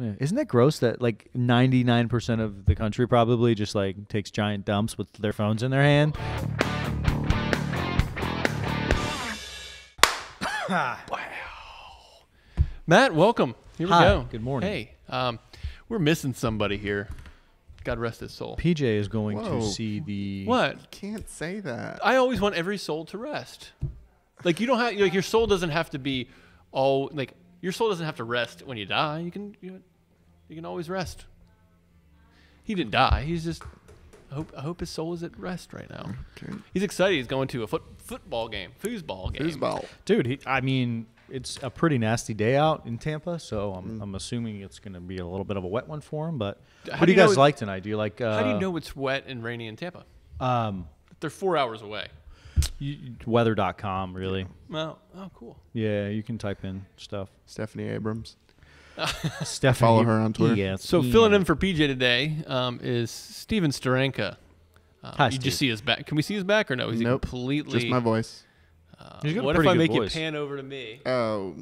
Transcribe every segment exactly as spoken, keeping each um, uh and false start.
Yeah. Isn't that gross that like ninety-nine percent of the country probably just like takes giant dumps with their phones in their hand? Wow. Matt, welcome. Here we Hi. go. Good morning. Hey, um, we're missing somebody here. God rest his soul. P J is going Whoa. to see the... What? You can't say that. I always want every soul to rest. Like you don't have, like your soul doesn't have to be all like... Your soul doesn't have to rest when you die. You can, you, you can always rest. He didn't die. He's just. I hope. I hope his soul is at rest right now. Okay. He's excited. He's going to a foot, football game, foosball game. Foosball, dude. He, I mean, it's a pretty nasty day out in Tampa, so I'm, mm. I'm assuming it's going to be a little bit of a wet one for him. But how what do you, do you guys like tonight? Do you like? Uh, how do you know it's wet and rainy in Tampa? Um, they're four hours away. weather dot com really. Well, oh, cool. Yeah, you can type in stuff. Stephanie Abrams. Stephanie. Follow her on Twitter. Yes. So yeah. Filling in for P J today um, is Steven Sterenka. Um, Hi, you Steve. Just see his back. Can we see his back or no? He's nope. completely. Just my voice. Uh, what if I make voice. it pan over to me? Oh.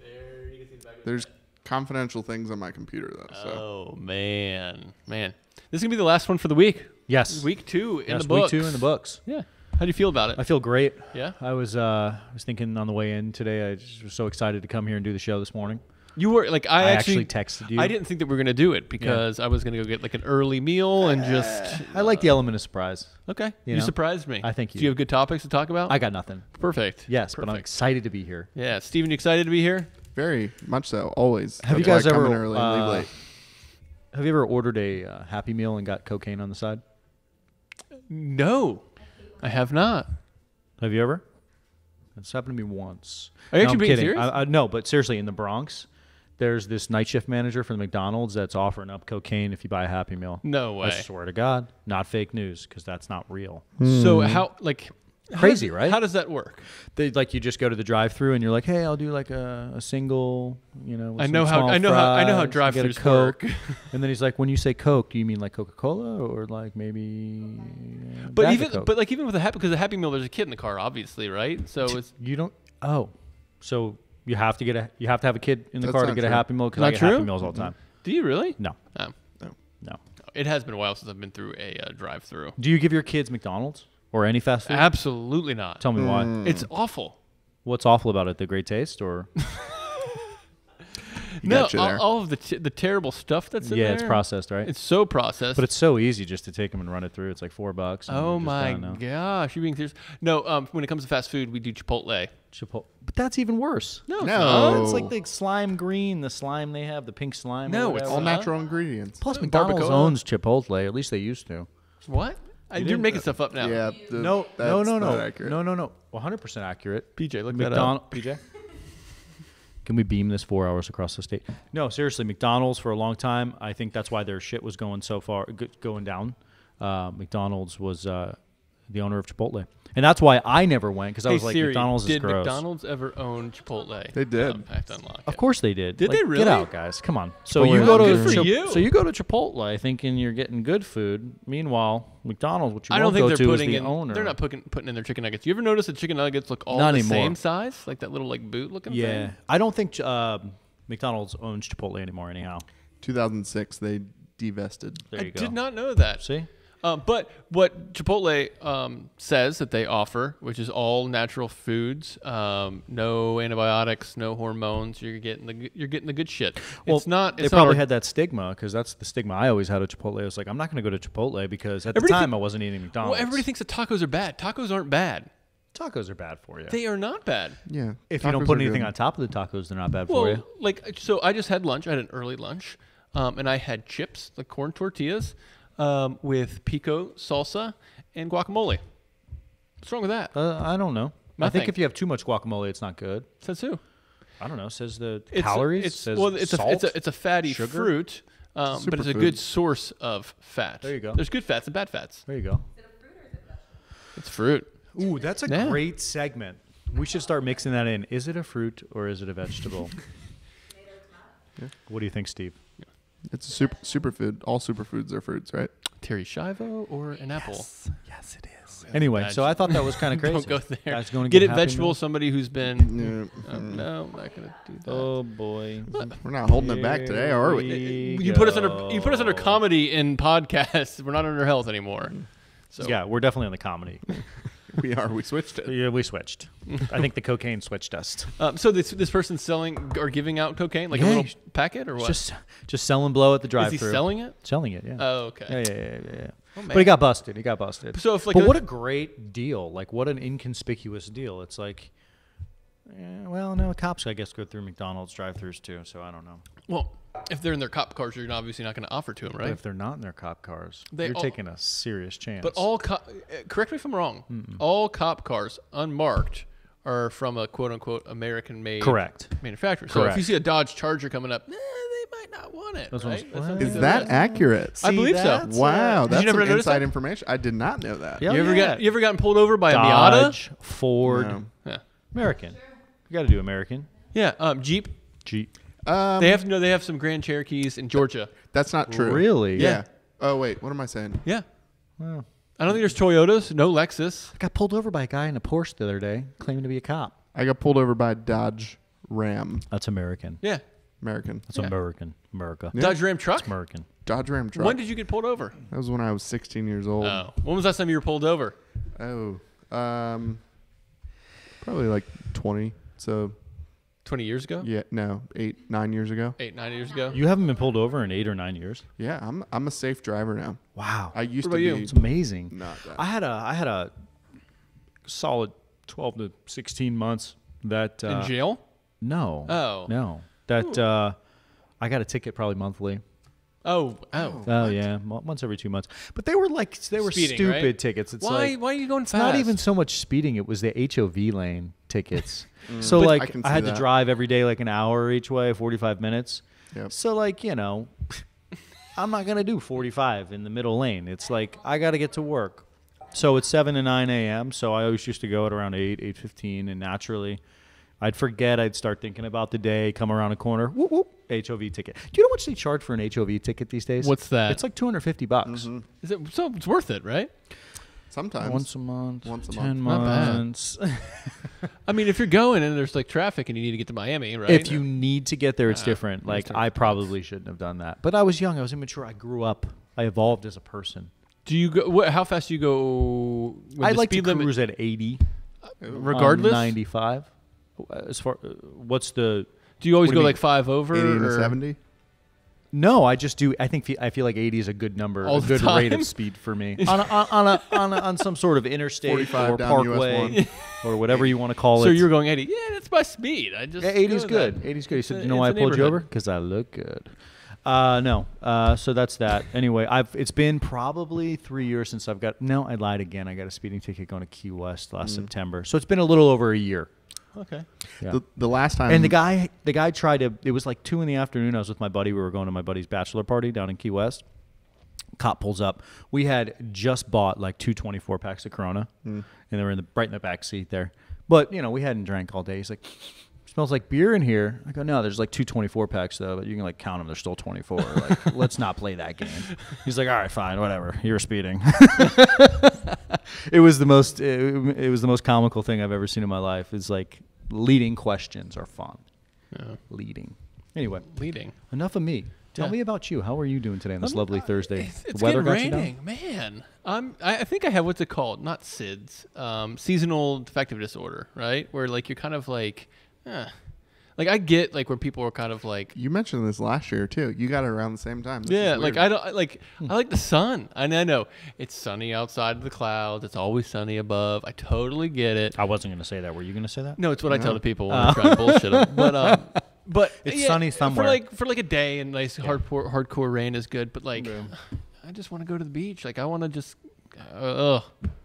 There you can see the back. There's confidential things on my computer though. So. Oh man, man, this is gonna be the last one for the week. Yes. Week two in yes, the books. Week two in the books. Yeah. How do you feel about it? I feel great. Yeah? I was uh, I was thinking on the way in today, I just was so excited to come here and do the show this morning. You were, like, I, I actually, actually texted you. I didn't think that we were going to do it because yeah. I was going to go get, like, an early meal and just... Uh, I like the element of surprise. Okay. You, you know? surprised me. I think you. Do you have good topics to talk about? I got nothing. Perfect. Yes, Perfect. but I'm excited to be here. Yeah. Steven, you excited to be here? Very much so. Always. Have That's you guys ever... Early uh, and leave late. Have you ever ordered a uh, Happy Meal and got cocaine on the side? No. I have not. Have you ever? It's happened to me once. Are you no, actually I'm being kidding. serious? I, I, no, but seriously, in the Bronx, there's this night shift manager for the McDonald's that's offering up cocaine if you buy a Happy Meal. No way. I swear to God. Not fake news because that's not real. Mm. So how, like... Crazy, how, right? How does that work? They, like, you just go to the drive-thru and you're like, "Hey, I'll do like a, a single, you know." With I know some how I know how I know how drive-thrus work. And then he's like, "When you say Coke, do you mean like Coca-Cola or like maybe?" But even Coke? but like even with a happy because a Happy Meal, there's a kid in the car, obviously, right? So it's you don't. Oh, so you have to get a you have to have a kid in the That's car to get true. a Happy Meal because I get true? Happy Meals all the time. Mm-hmm. Do you really? No. Oh. no, no. It has been a while since I've been through a uh, drive-thru. Do you give your kids McDonald's? Or any fast food? Absolutely not. Tell me mm. why. It's awful. What's awful about it? The great taste, or no? All, all of the t the terrible stuff that's in yeah, there. Yeah, it's processed, right? It's so processed. But it's so easy just to take them and run it through. It's like four bucks. Oh my gosh, you're being serious? No. Um, when it comes to fast food, we do Chipotle. Chipotle, but that's even worse. No, no, no. It's like the slime green, the slime they have, the pink slime. No, it's all natural ingredients. Plus, McDonald's owns Chipotle. At least they used to. What? You You're making uh, stuff up now. Yeah, the, no, no, no, no, accurate. no, no, no, one hundred percent accurate. P J, look McDonald, that up. P J, can we beam this four hours across the state? No, seriously, McDonald's for a long time. I think that's why their shit was going so far, going down. Uh, McDonald's was uh, the owner of Chipotle, and that's why I never went because I hey, was like, Siri, McDonald's is gross. Did McDonald's ever own Chipotle? They did. Um, I have to unlock it. Of course they did. Did like, they really? Get out, guys! Come on. So well, you go to good for you. so you go to Chipotle thinking you're getting good food. Meanwhile, McDonald's, what you I don't think go they're to putting is the in, owner. They're not putting putting in their chicken nuggets. You ever notice that chicken nuggets look all not the anymore. same size, like that little like boot looking yeah. thing? Yeah, I don't think uh, McDonald's owns Chipotle anymore. Anyhow, two thousand six they divested. There you I go. did not know that. See. Um, but what Chipotle um, says that they offer, which is all natural foods, um, no antibiotics, no hormones. You're getting the you're getting the good shit. Well, it's not. It's they probably not had that stigma because that's the stigma I always had at Chipotle. I was like, I'm not going to go to Chipotle because at everybody the time I wasn't eating McDonald's. Well, everybody thinks that tacos are bad. Tacos aren't bad. Tacos are bad for you. They are not bad. Yeah. If tacos you don't put anything good. on top of the tacos, they're not bad well, for you. Like so, I just had lunch. I had an early lunch, um, and I had chips, the corn tortillas. Um, with pico, salsa, and guacamole. What's wrong with that? Uh, I don't know. Nothing. I think if you have too much guacamole, it's not good. Says who? I don't know. Says the it's calories? A, it's, says well, it's salt? A, it's, a, it's a fatty sugar? fruit, um, but it's food. a good source of fat. There you go. There's good fats and bad fats. There you go. Is it a fruit or is it vegetable? It's fruit. Ooh, that's a yeah. great segment. We should start mixing that in. Is it a fruit or is it a vegetable? yeah. What do you think, Steve? It's a super superfood. All superfoods are fruits, right? Terry Schiavo or an apple? Yes, yes it is. Anyway, I so just, I thought that was kind of crazy. Don't go there. I was going to get, get it vegetable. Meal. Somebody who's been. No, uh, no, I'm not going to do that. Oh boy, but we're not holding it back today, are we? we you put us under. You put us under comedy in podcasts. We're not under health anymore. So yeah, we're definitely on the comedy. We are. We switched it. Yeah, we switched. I think the cocaine switched us. Um, so this this person's selling or giving out cocaine, like yeah. a little packet or what? Just just selling blow at the drive-through. Is he selling it? Selling it, yeah. Oh, okay. Yeah, yeah, yeah, yeah. Oh, but he got busted. He got busted. So if like, but a, what a great deal! Like what an inconspicuous deal. It's like, yeah, well, no, cops I guess go through McDonald's drive-throughs too. So I don't know. Well, if they're in their cop cars, you're obviously not going to offer to them, right? But if they're not in their cop cars, they you're all, taking a serious chance. But all cop, correct me if I'm wrong, mm-mm. all cop cars unmarked are from a quote-unquote American-made correct manufacturer. So correct. if you see a Dodge Charger coming up, eh, they might not want it. That's right? That's is that accurate? See, I believe so. Wow, that's some inside that? information. I did not know that. Yeah, you, yeah. ever got, you ever gotten pulled over by Dodge, a Miata? Dodge, Ford. No. Yeah. American. You got to do American. Yeah, um, Jeep. Jeep. Um, they have to know they have some Grand Cherokees in Georgia. That's not true. Really? Yeah. yeah. Oh, wait. What am I saying? Yeah. Wow. I don't think there's Toyotas. No Lexus. I got pulled over by a guy in a Porsche the other day claiming to be a cop. I got pulled over by a Dodge Ram. That's American. Yeah. American. That's yeah. American. America. Yeah. Dodge Ram truck? That's American. Dodge Ram truck. When did you get pulled over? That was when I was sixteen years old. Oh. When was the last time you were pulled over? Oh. Um, probably like twenty. So... Twenty years ago? Yeah, no, eight, nine years ago. Eight, nine years ago. You haven't been pulled over in eight or nine years. Yeah, I'm I'm a safe driver now. Wow. I used what to about be. You? It's amazing. Not that. I had a I had a solid twelve to sixteen months that uh, in jail. No. Oh. No. That uh, I got a ticket probably monthly. Oh, oh, oh yeah, once every two months. But they were like they were speeding, stupid right? tickets. It's why? Like, why are you going fast? It's not even so much speeding. It was the H O V lane tickets. mm. So but like I, I had that. to drive every day like an hour each way, forty-five minutes. Yep. So like you know, I'm not gonna do forty-five in the middle lane. It's like I got to get to work. So it's seven to nine a.m. So I always used to go at around eight, eight fifteen, and naturally, I'd forget. I'd start thinking about the day. Come around a corner. Whoop whoop. H O V ticket. Do you know how much they charge for an H O V ticket these days? What's that? It's like two hundred fifty bucks. Mm-hmm. Is it so it's worth it, right? Sometimes. Once a month. Once a ten month. months. Not bad. I mean, if you're going and there's like traffic and you need to get to Miami, right? If you yeah. need to get there, it's uh, different. Like different. I probably shouldn't have done that. But I was young, I was immature, I grew up. I evolved as a person. Do you go what, how fast do you go when I like speed to cruise limit? At eighty. Uh, regardless? ninety-five. As far uh, what's the Do you always what go you like five over? eighty to seventy? No, I just do. I think I feel like eighty is a good number, All a good time? rate of speed for me. on, a, on, a, on, a, on some sort of interstate or parkway or whatever you want to call so it. So you're going eighty. Yeah, that's my speed. I just yeah, eighty's good. That. eighty's good. He said, you know why I pulled you over? Because I look good. Uh, no. Uh, so that's that. Anyway, I've it's been probably three years since I've got. No, I lied again. I got a speeding ticket going to Key West last mm. September. So it's been a little over a year. Okay. Yeah. The, the last time, and the guy, the guy tried to. It was like two in the afternoon. I was with my buddy. We were going to my buddy's bachelor party down in Key West. Cop pulls up. We had just bought like two twenty-four packs of Corona, mm. and they were in the right in the back seat there. But you know, we hadn't drank all day. He's like, "Smells like beer in here." I go, "No, there's like two twenty-four packs though. But you can like count them. There's still twenty-four. Like, let's not play that game." He's like, "All right, fine, whatever. You're speeding." It was the most. It, it was the most comical thing I've ever seen in my life. It's like leading questions are fun. Yeah. Leading. Anyway. Leading. Enough of me. Tell yeah. me about you. How are you doing today on this I'm, lovely uh, Thursday? It's, it's the weather getting got raining, you man. I'm. I, I think I have what's it called? Not SIDS. Um, seasonal affective disorder, right? Where like you're kind of like, eh. like I get like where people are kind of like. You mentioned this last year too. You got it around the same time. This yeah, like I don't I like. Hmm. I like the sun. I know it's sunny outside of the clouds. It's always sunny above. I totally get it. I wasn't gonna say that. Were you gonna say that? No, it's what no. I tell the people when oh. I try to bullshit them. But um, but it's yeah, sunny somewhere for like for like a day and nice yeah. hardcore hardcore rain is good. But like, yeah. I just want to go to the beach. Like I want to just. Uh, ugh,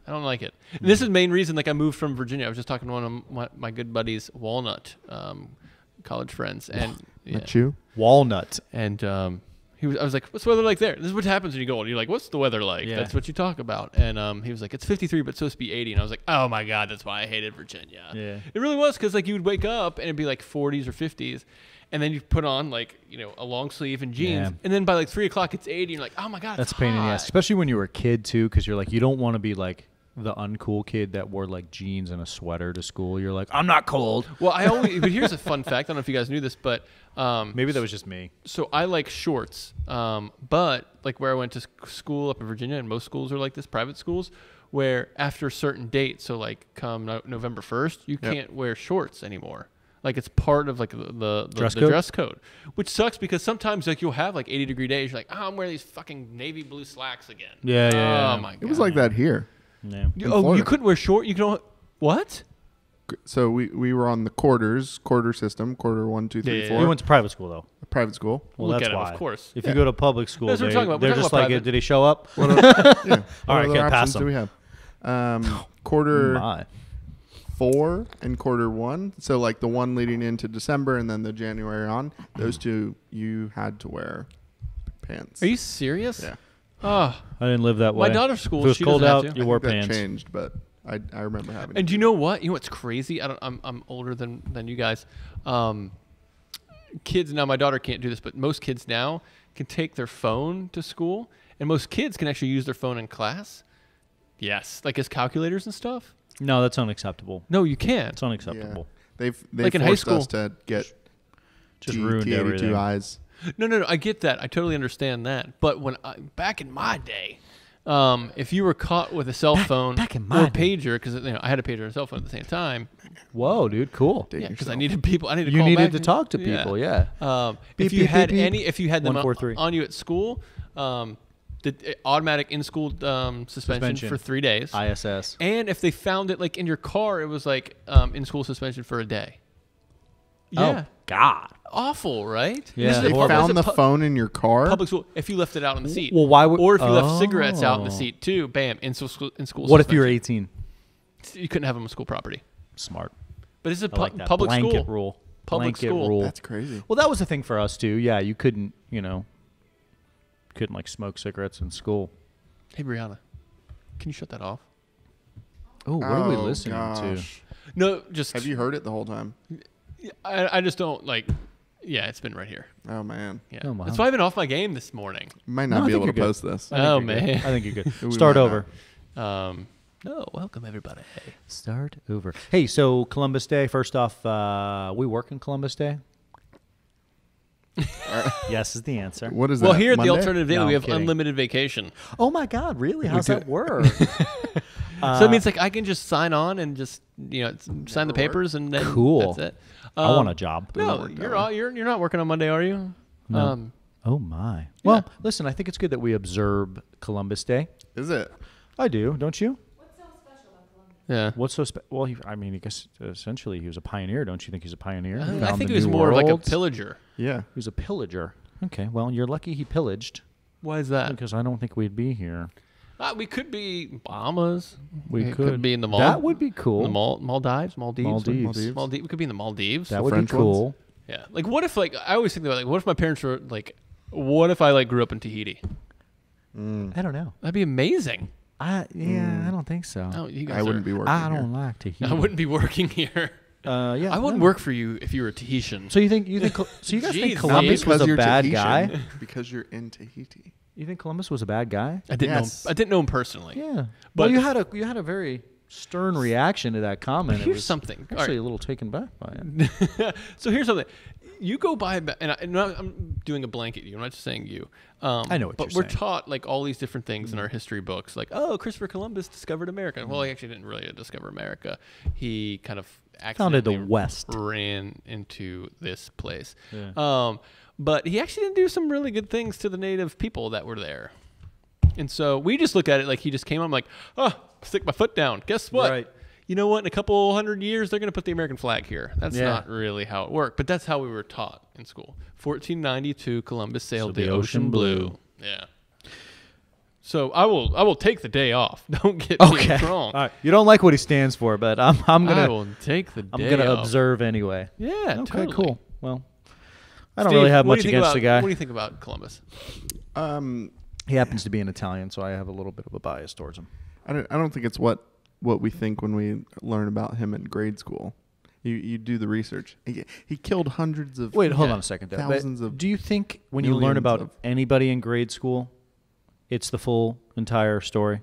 I don't like it. And this is the main reason. Like I moved from Virginia. I was just talking to one of my, my good buddies, Walnut. Um, college friends and yeah. you Walnut and um he was I was like, what's the weather like there? This is what happens when you go old. You're like, what's the weather like? Yeah. That's what you talk about. And um he was like, it's fifty-three but it's supposed to be eighty. And I was like, oh my god, that's why I hated Virginia. Yeah, it really was, because like you would wake up and it'd be like forties or fifties and then you put on like you know a long sleeve and jeans, yeah. and then by like three o'clock it's eighty. You're like, oh my god, that's it's a pain hot. in the ass, especially when you were a kid too, because you're like you don't want to be like the uncool kid that wore like jeans and a sweater to school. You're like, I'm not cold. Well, I only. But here's a fun fact. I don't know if you guys knew this, but um, maybe that was just me. So I like shorts, um, but like where I went to school up in Virginia, and most schools are like this, private schools, where after a certain date, so like come no November first, you yep. can't wear shorts anymore. Like it's part of like the, the, the, dress, the code? dress code, which sucks because sometimes like you'll have like eighty degree days. You're like, oh, I'm wearing these fucking navy blue slacks again. Yeah, yeah. Oh yeah. my god, it was like that here. Yeah. Oh, Florida. You couldn't wear short. You could what? So we we were on the quarters, quarter system, quarter one, two, three, yeah, yeah, four. We went to private school though. A private school. Well, well that's why. It, of course. If yeah. you go to public school, that's they, what we're talking about. We're they're talking just about like, private. Did he show up? What are, yeah. All right, can't pass them. Do we have um, quarter My. four and quarter one? So like the one leading into December and then the January on. Those two, you had to wear pants. Are you serious? Yeah. Oh, I didn't live that way. My daughter's school. If it was she cold out. You I wore think pants. That changed, but I, I remember having. And do you know what? You know what's crazy? I don't. I'm I'm older than than you guys. Um, kids now. My daughter can't do this, but most kids now can take their phone to school, and most kids can actually use their phone in class. Yes, like as calculators and stuff. No, that's unacceptable. No, you can't. It's unacceptable. Yeah. They've they like forced in high school, us to get just ruined everything. Eyes. No, no, no. I get that. I totally understand that. But when I, back in my day, um, if you were caught with a cell back, phone back in my or a pager, because you know, I had a pager and a cell phone at the same time. Whoa, dude, cool. Yeah, because I needed people. I needed. You call needed back to and, talk to people. Yeah. yeah. Um, beep, if you beep, had beep, any, if you had them one, four, three on you at school, um, the automatic in-school um, suspension, suspension for three days. I S S. And if they found it like in your car, it was like um, in-school suspension for a day. Yeah. Oh, God. Awful, right? Yeah. They found the phone in your car? Public school. If you left it out on the seat. Well, why would, or if you oh. left cigarettes out in the seat too, bam, in school. In school what suspension. If you were eighteen? You couldn't have them on school property. Smart. But it's a pu like public blanket school. Rule. Public blanket school. Rule. That's crazy. Well, that was the thing for us too. Yeah, you couldn't, you know, couldn't like smoke cigarettes in school. Hey, Brianna, can you shut that off? Ooh, what oh, what are we listening gosh. to? No, just. Have you heard it the whole time? I, I just don't like. Yeah, it's been right here. Oh man, yeah. Oh, wow. That's why I've been off my game this morning. Might not no, be able to good. post this. Oh man, good. I think you're good. Start over. Um, no, welcome everybody. Hey. Start over. Hey, so Columbus Day. First off, uh, we work in Columbus Day. Yes is the answer. What is that? Well, here Monday? At the alternative day, no, we have kidding. unlimited vacation. Oh my God, really? How's that work? uh, so it means like I can just sign on and just you know sign the papers worked. and then cool. That's it. Um, I want a job. No, you're all, you're you're not working on Monday, are you? No. Um, oh my. Well, yeah. Listen, I think it's good that we observe Columbus Day. Is it? I do. Don't you? What's so special about Columbus? Yeah. What's so special? Well, he, I mean, I guess essentially he was a pioneer. Don't you think he's a pioneer? Uh, I think he was more world. like a pillager. Yeah. He was a pillager. Okay. Well, you're lucky he pillaged. Why is that? Because I don't think we'd be here. Uh, we could be Bahamas. We could. could be in the Mal That would be cool. The Mal Maldives, Maldives, Maldives. Maldives. Maldives. We could be in the Maldives. That the would French be cool. Ones. Yeah. Like, what if, like, I always think about, like, what if my parents were, like, what if I, like, grew up in Tahiti? Mm. I don't know. That'd be amazing. I Yeah, mm. I don't think so. Oh, you guys I wouldn't are, be working I don't here. like Tahiti. I wouldn't be working here. Uh, yeah, I wouldn't no. work for you if you were Tahitian. So you think, you think, so you guys Jeez, think Columbus was a bad Tahitian, guy? Because you're in Tahiti. You think Columbus was a bad guy? I didn't yes. know him, I didn't know him personally. Yeah. But well, you had a you had a very stern reaction to that comment. Here's something. Actually right. a little taken back by it. So here's something. You go by and, I, and I'm doing a blanket you. I'm not just saying you. Um, I know what but you're we're saying. taught like all these different things mm. in our history books like, "Oh, Christopher Columbus discovered America." Mm. Well, he actually didn't really discover America. He kind of founded the West. Ran into this place. Yeah. Um But he actually did do some really good things to the native people that were there. And so we just look at it like he just came up like, oh, stick my foot down. Guess what? Right. You know what? In a couple hundred years, they're going to put the American flag here. That's yeah. not really how it worked. But that's how we were taught in school. fourteen ninety-two, Columbus sailed so the, the ocean, ocean blue. blue. Yeah. So I will I will take the day off. Don't get okay. me wrong. All right. You don't like what he stands for, but I'm, I'm going to. I will take the day I'm going to observe anyway. Yeah, okay, totally. Cool. Well. I don't Steve, really have much against about, the guy. What do you think about Columbus? Um, he happens to be an Italian, so I have a little bit of a bias towards him. I don't. I don't think it's what what we think when we learn about him in grade school. You you do the research. He, he killed hundreds of wait, hold yeah, on a second. Though. Thousands but of. Do you think when you learn about of, anybody in grade school, it's the full entire story,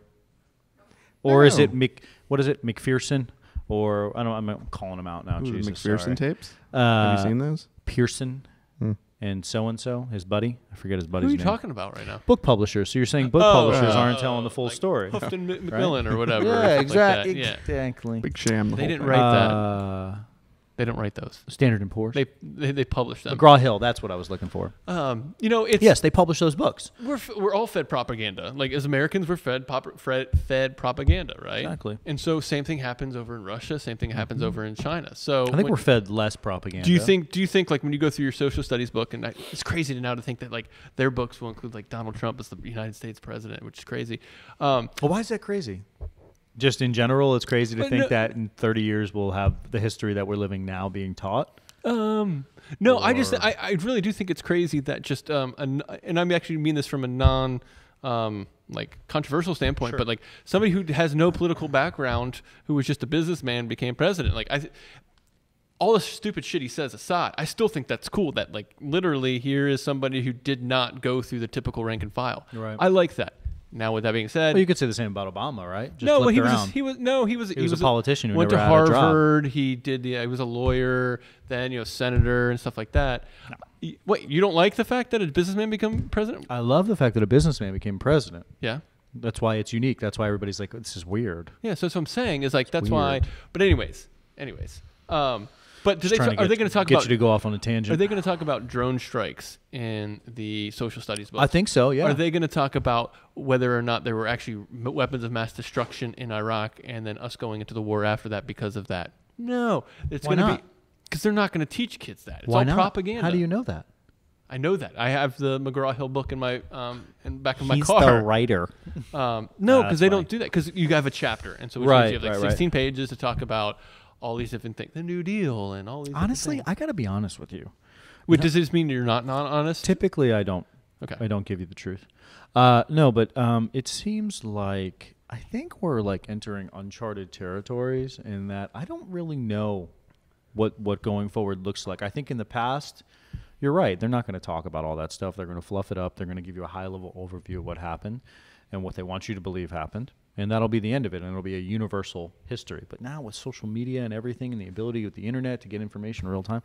or is it Mc, what is it McPherson? Or I don't. I'm calling them out now. Ooh, Jesus, McPherson sorry. tapes. Uh, Have you seen those? Pearson. Hmm. And so-and-so, his buddy. I forget his buddy's name. Who are you name. talking about right now? Book publishers. So you're saying book oh, publishers uh, aren't telling the full like story. Houghton right? Macmillan or whatever. yeah, exactly. Like yeah, exactly. Big sham. The they didn't thing. write that. Uh, they didn't write those. Standard and Poor's. They, they they published them. McGraw-Hill, that's what I was looking for. Um, you know, it's... Yes, they publish those books. We're we're all fed propaganda. Like, as Americans, we're fed, pop, fed, fed propaganda, right? Exactly. And so, same thing happens over in Russia. Same thing happens mm-hmm. over in China. So... I think when, we're fed less propaganda. Do you think, do you think like, when you go through your social studies book, and I, it's crazy to now to think that, like, their books will include, like, Donald Trump as the United States president, which is crazy. Um, well, why is that crazy? Just in general, it's crazy to but think no, that in thirty years we'll have the history that we're living now being taught. Um, no, or I just I, I really do think it's crazy that just um an, and I'm actually mean this from a non um like controversial standpoint, sure. but like somebody who has no political background, who was just a businessman, became president. Like I. All the stupid shit he says aside, I still think that's cool that like literally here is somebody who did not go through the typical rank and file. Right. I like that. Now, with that being said, well, you could say the same about Obama, right? Just no, but he was, he was no, he was he, he was, was a politician who went never to Harvard. Had a job. He did the, he was a lawyer, then you know, senator and stuff like that. No. Wait, you don't like the fact that a businessman become president? I love the fact that a businessman became president. Yeah, that's why it's unique. That's why everybody's like, this is weird. Yeah, so that's what I'm saying is like it's that's weird. why. But anyways, anyways, um, but do they, are get, they going to talk get about you to go off on a tangent? Are they going to talk about drone strikes in the social studies book? I think so. Yeah. Are they going to talk about whether or not there were actually weapons of mass destruction in Iraq, and then us going into the war after that because of that? No, it's going to be because they're not going to teach kids that. It's Why all not? propaganda. How do you know that? I know that. I have the McGraw-Hill book in my um in back of my He's car. He's the writer. Um, no, because no, they funny. don't do that because you have a chapter, and so which right, means you have like right, sixteen right. pages to talk about all these different things, the New Deal, and all these. Honestly, I got to be honest with you. Wait, no. does this mean you're not not honest? Typically, I don't. Okay. I don't give you the truth. Uh, no, but um, it seems like I think we're like entering uncharted territories in that I don't really know what what going forward looks like. I think in the past, you're right. They're not going to talk about all that stuff. They're going to fluff it up. They're going to give you a high level overview of what happened and what they want you to believe happened. And that'll be the end of it, and it'll be a universal history. But now with social media and everything and the ability with the internet to get information in real time,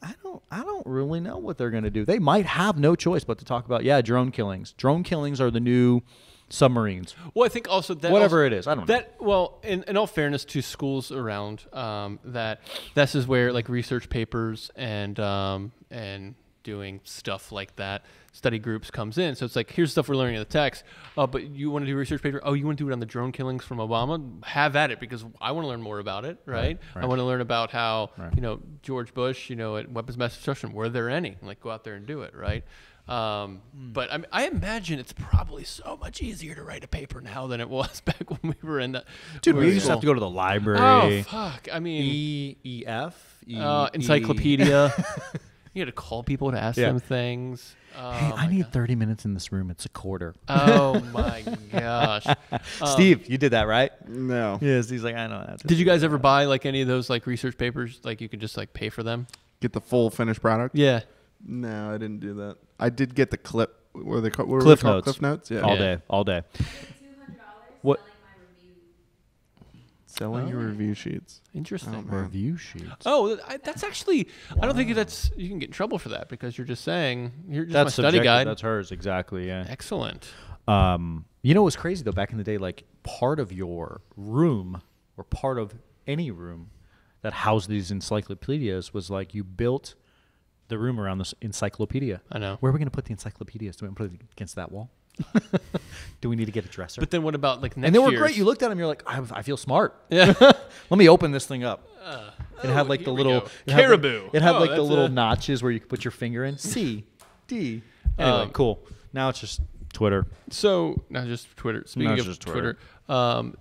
I don't I don't really know what they're going to do. They might have no choice but to talk about, yeah, drone killings. Drone killings are the new submarines. Well, I think also that... Whatever also, it is, I don't that, know. Well, in, in all fairness to schools around, um, that this is where like research papers and um, and... doing stuff like that, study groups comes in. So it's like, here's stuff we're learning in the text, uh, but you want to do a research paper? Oh, you want to do it on the drone killings from Obama? Have at it, because I want to learn more about it, right? right, right. I want to learn about how, right. you know, George Bush, you know, at weapons of mass destruction, were there any? Like, go out there and do it, right? Um, mm. But I, mean, I imagine it's probably so much easier to write a paper now than it was back when we were in the... Dude, we used to have to go to the library. Oh, fuck. I mean... E E F? E, uh, encyclopedia. E You had to call people to ask yeah. them things. Oh, hey, I need God. thirty minutes in this room. It's a quarter. Oh, my gosh. Um, Steve, you did that, right? No. Yes, he's like, I know that. Did you guys ever buy like any of those like research papers? Like you could just like pay for them? Get the full finished product? Yeah. No, I didn't do that. I did get the clip. What were they called? What cliff were they called? Notes. Cliff notes? Yeah. All yeah. day. All day. What? Selling oh. your review sheets. Interesting. Oh, review sheets. Oh, I, that's actually, wow. I don't think that's, you can get in trouble for that because you're just saying, you're just that's my study guide. That's hers, exactly, yeah. Excellent. Um, you know what's crazy though, back in the day, like part of your room or part of any room that housed these encyclopedias was like you built the room around this encyclopedia. I know. Where are we going to put the encyclopedias? Do we put it against that wall? Do we need to get a dresser? But then what about like next year? And they were years? great. You looked at them, you're like, I, I feel smart. Yeah. Let me open this thing up. Uh, it had like oh, the little it caribou. Had like, it had oh, like the little a... notches where you could put your finger in. C, D. Anyway, um, cool. Now it's just Twitter. So now just Twitter. Speaking now of just Twitter, Twitter um,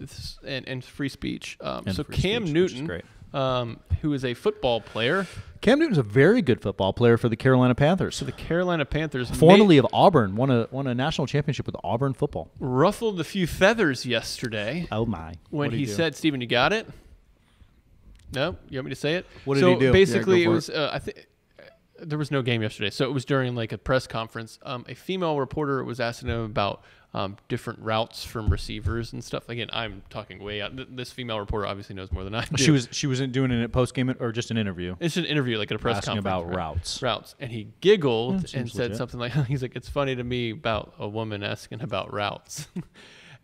and and free speech. Um, and so free Cam speech, Newton, is great. Um, who is a football player. Cam Newton's a very good football player for the Carolina Panthers. For the Carolina Panthers. Formerly of Auburn, won a, won a national championship with Auburn football. Ruffled a few feathers yesterday. Oh, my. When he said, Steven, you got it? No, you want me to say it? What did so he do? Basically, yeah, it was. It. Uh, I think there was no game yesterday, so it was during like a press conference. Um, a female reporter was asking him about um, different routes from receivers and stuff. Again, I'm talking way out. This female reporter obviously knows more than I do. She was she wasn't doing it at post game or just an interview. It's just an interview, like at a press asking conference about right? routes. Routes, and he giggled yeah, and said legit. something like, "He's like, it's funny to me about a woman asking about routes."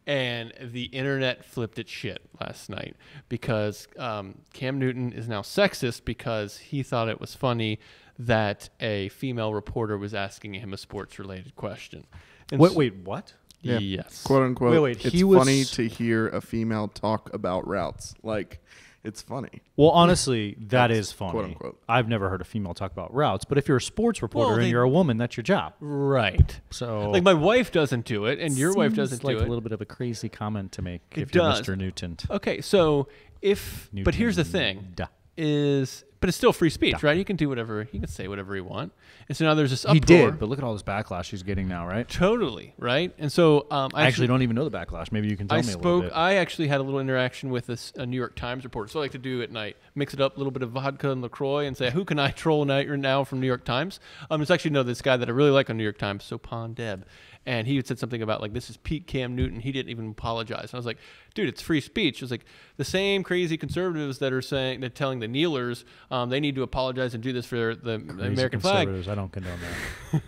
And the internet flipped its shit last night because um, Cam Newton is now sexist because he thought it was funny that a female reporter was asking him a sports-related question. And wait, so, wait, what? Yeah. Yes. Quote, unquote, wait, wait, it's he was... funny to hear a female talk about routes. Like, it's funny. Well, honestly, that that's, is funny. Quote, unquote. I've never heard a female talk about routes, but if you're a sports reporter well, they, and you're a woman, that's your job. Right. So, like, my wife doesn't do it, and your wife doesn't like do it. Like a little bit of a crazy comment to make it if does. you're Mister Newton. Okay, so if, Newton, but here's the thing, da. is, but it's still free speech, da. right? He can do whatever, he can say whatever he wants. And so now there's this uproar. He did, but look at all this backlash he's getting now, right? Totally, right? And so um, I, I actually, actually don't even know the backlash. Maybe you can tell I me a spoke, little bit. I actually had a little interaction with a, a New York Times reporter. So I like to do at night, mix it up, a little bit of vodka and LaCroix and say, who can I troll now, you're now from New York Times? Um, it's actually no, this guy that I really like on New York Times, so Pon Deb. And he said something about, like, this is Pete Cam Newton. He didn't even apologize. And I was like, dude, it's free speech. It's like the same crazy conservatives that are saying, they're telling the kneelers um, they need to apologize and do this for the crazy American flag. I don't condone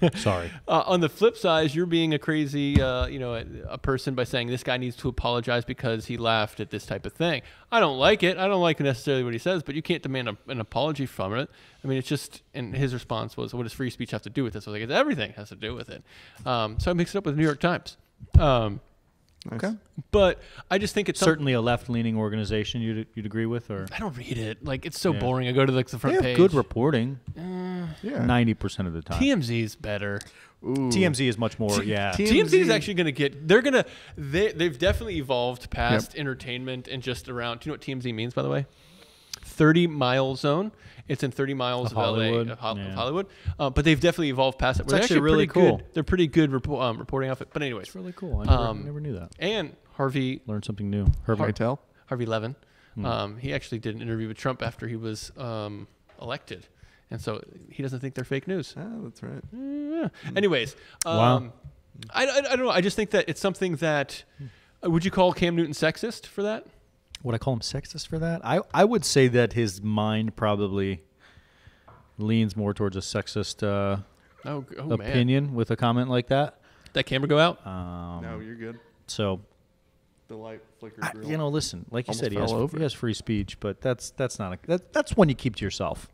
that. Sorry. Uh, on the flip side, you're being a crazy, uh, you know, a, a person by saying this guy needs to apologize because he laughed at this type of thing. I don't like it. I don't like necessarily what he says, but you can't demand a, an apology from it. I mean, it's just, and his response was, what does free speech have to do with this? I was like, it's everything has to do with it. Um, so I mixed it up with the New York Times. Um, okay. But I just think it's certainly a left-leaning organization you'd, you'd agree with, or? I don't read it. Like, it's so yeah. boring. I go to like the front they have page. Good reporting. Uh, yeah. ninety percent of the time. T M Z is better. Ooh. T M Z is much more, T yeah. T M Z is actually going to get, they're going to, they, they've definitely evolved past yep. entertainment and just around. Do you know what T M Z means, by the way? thirty mile zone. It's in thirty miles of, of Hollywood. L A, of, Ho yeah. of Hollywood. Uh, but they've definitely evolved past it. It's actually really cool. Good, they're pretty good repo um, reporting off it. But anyways. It's really cool. I never, um, never knew that. And Harvey. Learned something new. Harvey Keitel. Harvey Levin. Hmm. Um, he actually did an interview with Trump after he was um, elected. And so he doesn't think they're fake news. Oh, that's right. Yeah. Hmm. Anyways. Um, wow. I, I, I don't know. I just think that it's something that, uh, would you call Cam Newton sexist for that? Would I call him sexist for that? I, I would say that his mind probably leans more towards a sexist uh, oh, oh, opinion man. with a comment like that. That camera go out? Um, no, you're good. So, the light flickered. I, you know, listen, like you Almost said, he has, he has free speech, but that's that's not a, that, that's one you keep to yourself.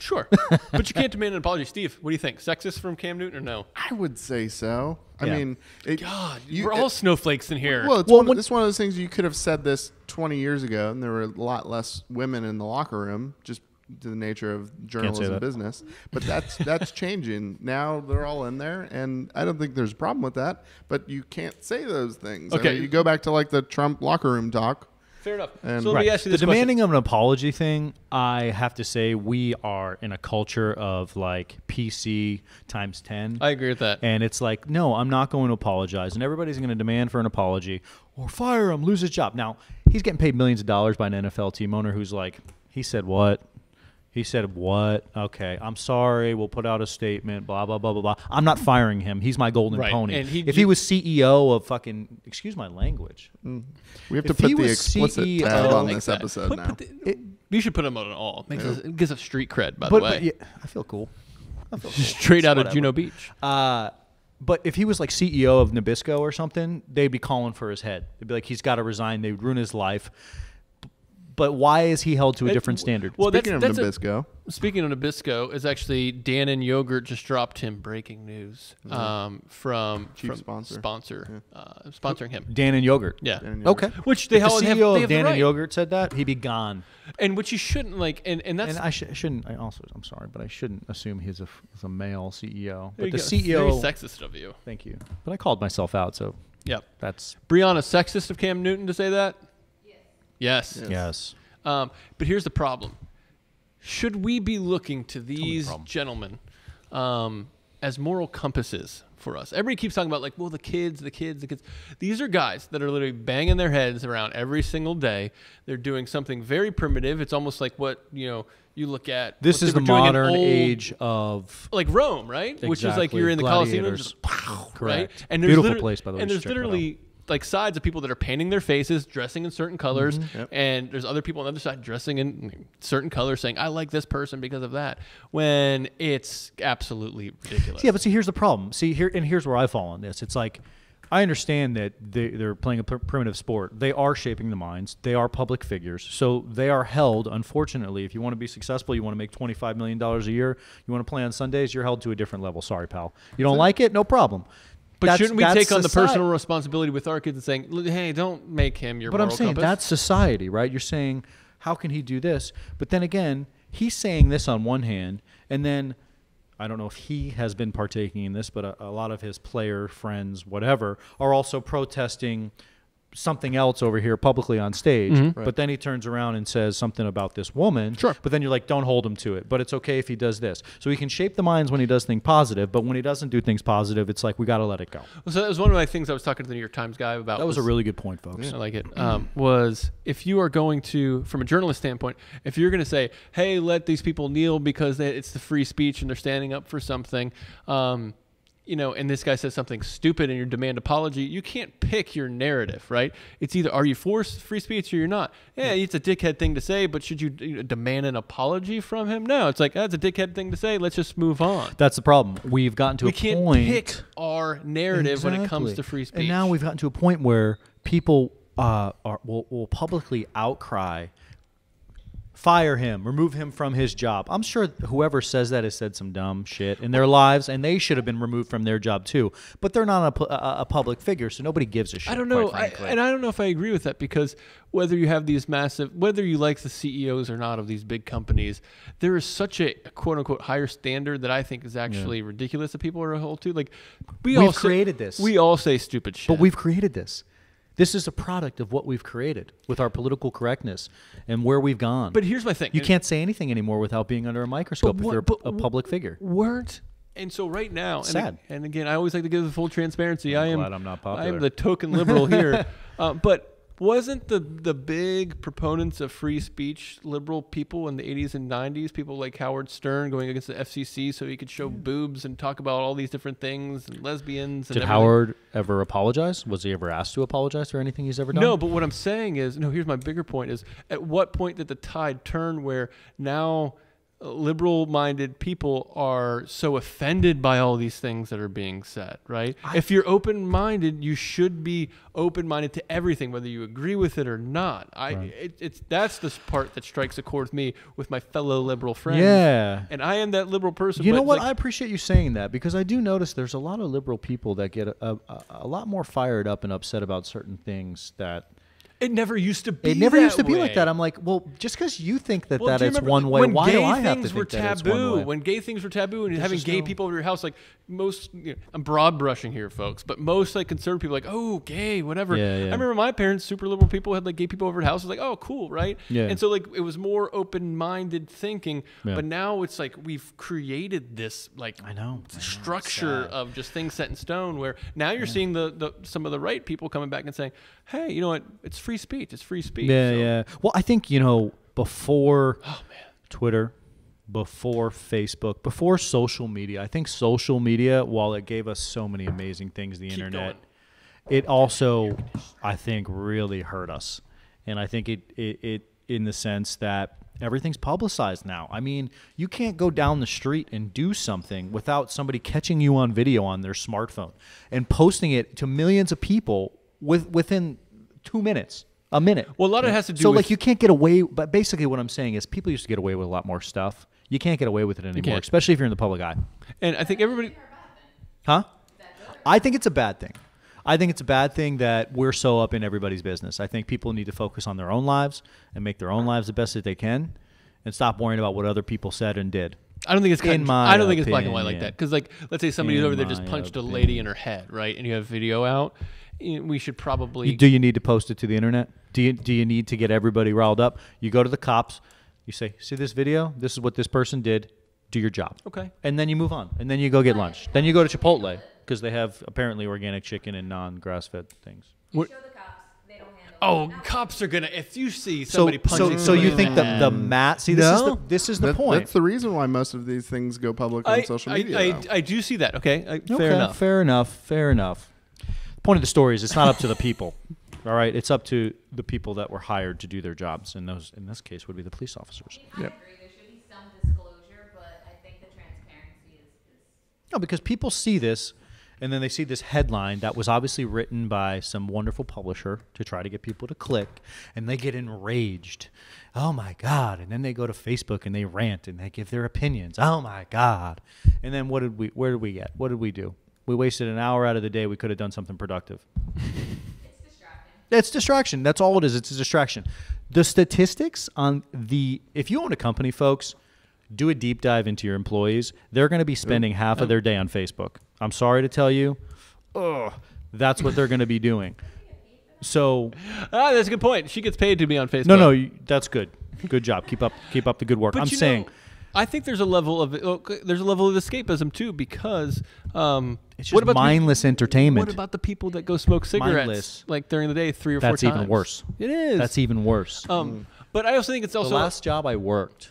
Sure, but you can't demand an apology. Steve, what do you think? Sexist from Cam Newton or no? I would say so. I yeah. mean, it, God, you, we're all it, snowflakes in here. Well, it's well, one, when, it's one of those things you could have said this twenty years ago, and there were a lot less women in the locker room, just to the nature of journalism business. But that's that's changing. Now they're all in there, and I don't think there's a problem with that. But you can't say those things. Okay, I mean, you go back to like the Trump locker room talk. Fair enough. And so let right. me ask you this The question. demanding of an apology thing, I have to say we are in a culture of like P C times ten. I agree with that. And it's like, no, I'm not going to apologize. And everybody's going to demand for an apology or fire him, lose his job. Now, he's getting paid millions of dollars by an N F L team owner who's like, he said what? He said what? Okay, I'm sorry. We'll put out a statement, blah, blah, blah, blah, blah. I'm not firing him. He's my golden right. pony. And he, if he was C E O of fucking, excuse my language. Mm. We have to if put the explicit C E O tag on this that. episode put, now. Put the, it, you should put him on it all. Makes yeah. us, it gives us street cred, by but, the way. But, yeah, I feel cool. I feel cool. Straight out whatever. of Juneau Beach. Uh, but if he was like C E O of Nabisco or something, they'd be calling for his head. They'd be like, he's got to resign. They'd ruin his life. But why is he held to a it's, different standard? Well, speaking that's, of that's Nabisco. A, speaking of Nabisco, is actually Dannon Yogurt just dropped him breaking news mm-hmm. um, from, Chief from sponsor, sponsor yeah. uh, sponsoring him. Dannon Yogurt. Yeah. Dannon Yogurt. Okay. Which they, held, the have, they have the right. If the C E O of Dannon Yogurt said that, he'd be gone. And which you shouldn't like, and, and that's... And I sh shouldn't, I also, I'm sorry, but I shouldn't assume he's a, he's a male C E O. But the go. C E O... Very sexist of you. Thank you. But I called myself out, so... Yep. That's... Brianna, sexist of Cam Newton to say that? Yes. Yes. yes. Um, but here's the problem. Should we be looking to these gentlemen um, as moral compasses for us. Everybody keeps talking about like, well, the kids, the kids, the kids. These are guys that are literally banging their heads around every single day. They're doing something very primitive. It's almost like what, you know, you look at. This is the modern old, age of. Like Rome, right? Exactly. Which is like you're in the Colosseum. And just, pow, right? And there's beautiful place, by the way. And there's literally like sides of people that are painting their faces, dressing in certain colors. Mm-hmm. Yep. And there's other people on the other side dressing in certain colors saying, I like this person because of that, when it's absolutely ridiculous. Yeah, but see, here's the problem. See, here and here's where I fall on this. It's like, I understand that they, they're playing a pr primitive sport. They are shaping the minds. They are public figures. So they are held, unfortunately, if you want to be successful, you want to make twenty-five million dollars a year, you want to play on Sundays, you're held to a different level. Sorry, pal. You don't so, like it? No problem. But that's, shouldn't we take on the personal responsibility with our kids and saying, hey, don't make him your moral compass? But I'm saying that's society, right? You're saying, how can he do this? But then again, he's saying this on one hand, and then I don't know if he has been partaking in this, but a, a lot of his player friends, whatever, are also protesting something else over here publicly on stage. Mm-hmm. Right. But then he turns around and says something about this woman. Sure. But then you're like, don't hold him to it. But it's okay if he does this. So he can shape the minds when he does things positive. But when he doesn't do things positive, it's like, we got to let it go. Well, so that was one of my things I was talking to the New York Times guy about. That was, was a really good point, folks. Yeah. I like it. Um, was if you are going to, from a journalist standpoint, if you're going to say, hey, let these people kneel because they, it's the free speech and they're standing up for something. Um, you know, and this guy says something stupid and you demand apology, you can't pick your narrative, right? It's either, are you for free speech or you're not? Yeah, yeah, it's a dickhead thing to say, but should you, you know, demand an apology from him? No, it's like, that's a dickhead thing to say. Let's just move on. That's the problem. We've gotten to we a point. We can't pick our narrative exactly. when it comes to free speech. And now we've gotten to a point where people uh, are, will, will publicly outcry, fire him, remove him from his job. I'm sure whoever says that has said some dumb shit in their lives, and they should have been removed from their job too. But they're not a, a, a public figure, so nobody gives a shit. I don't know, I, and I don't know if I agree with that, because whether you have these massive, whether you like the C E Os or not of these big companies, there is such a quote-unquote higher standard that I think is actually yeah. ridiculous that people are held to. Like, we we've all created say, this. We all say stupid shit, but we've created this. This is a product of what we've created with our political correctness and where we've gone. But here's my thing. You can't say anything anymore without being under a microscope if you're a public figure. Weren't. And so right now, and, sad. I, and again, I always like to give the full transparency. I'm I am glad I'm not popular. I am the token liberal here. Uh, but wasn't the, the big proponents of free speech liberal people in the eighties and nineties, people like Howard Stern going against the F C C so he could show boobs and talk about all these different things and lesbians and Did everything. Howard ever apologize? Was he ever asked to apologize for anything he's ever done? No, but what I'm saying is, no, here's my bigger point is, at what point did the tide turn where now liberal-minded people are so offended by all these things that are being said, right? I, if you're open-minded, you should be open-minded to everything, whether you agree with it or not. I, right. it, it's that's the part that strikes a chord with me, with my fellow liberal friends. Yeah, and I am that liberal person. You know what? Like, I appreciate you saying that, because I do notice there's a lot of liberal people that get a, a, a lot more fired up and upset about certain things that. It never used to be. It never that used to way. be like that. I'm like, well, just because you think that well, that it's one way, why do I have to think that it's one way? When gay things were taboo, and There's having gay no... people over your house, like most, you know, I'm broad brushing here, folks, but most like conservative people, like, oh, gay, whatever. Yeah, yeah. I remember my parents, super liberal people, had like gay people over the house. I was like, oh, cool, right? Yeah. And so like it was more open-minded thinking, yeah. but now it's like we've created this like I know structure I know. of just things set in stone. Where now you're yeah. seeing the, the some of the right people coming back and saying, hey, you know what? It's free speech. It's free speech. Yeah, so. yeah. Well, I think, you know, before oh, man. Twitter, before Facebook, before social media, I think social media, while it gave us so many amazing things, the Keep internet, going. it also, I think, really hurt us. And I think it, it, it, in the sense that everything's publicized now. I mean, you can't go down the street and do something without somebody catching you on video on their smartphone and posting it to millions of people with, within... Two minutes, a minute. Well, a lot of it has to do. So, with like, you can't get away. But basically, what I'm saying is, people used to get away with a lot more stuff. You can't get away with it anymore, especially if you're in the public eye. And I think everybody, huh? I think it's a bad thing. I think it's a bad thing that we're so up in everybody's business. I think people need to focus on their own lives and make their own lives the best that they can, and stop worrying about what other people said and did. I don't think it's in my I don't think it's black and white like that, because like let's say somebody's over there just punched a lady in her head, right? And you have video out. We should probably. Do you need to post it to the internet? Do you do you need to get everybody riled up? You go to the cops. You say, "See this video? This is what this person did. do your job. Okay. And then you move on. And then you go get lunch. Then you go to Chipotle because they have apparently organic chicken and non-grass-fed things. You show the cops. They don't handle it. Oh, cops are going to, if you see somebody so, punching so, somebody So you think the, the mat, see, this no, is the, this is the that, point. That's the reason why most of these things go public on I, social media. I, I, I do see that. Okay. I, okay. Fair enough. Fair enough. Fair enough. The point of the story is it's not up to the people. All right. It's up to the people that were hired to do their jobs. And those, in this case, would be the police officers. I yep. agree. There should be some disclosure, but I think the transparency is... No, because people see this, and then they see this headline that was obviously written by some wonderful publisher to try to get people to click, and they get enraged. Oh, my God. And then they go to Facebook, and they rant, and they give their opinions. Oh, my God. And then what did we? Where did we get? What did we do? We wasted an hour out of the day. We could have done something productive. That's distraction. That's all it is. It's a distraction. The statistics on the, if you own a company, folks, do a deep dive into your employees. They're going to be spending yep. half yep. of their day on Facebook. I'm sorry to tell you, ugh, that's what they're going to be doing. So, ah, that's a good point. She gets paid to be on Facebook. No, no, that's good. Good job. Keep up, keep up the good work. But I'm saying, know, I think there's a level of there's a level of escapism too, because um, it's just what about mindless the, entertainment. What about the people that go smoke cigarettes mindless. like during the day three or that's four times? That's even worse. It is. That's even worse. Um, mm. But I also think it's also the last job I worked.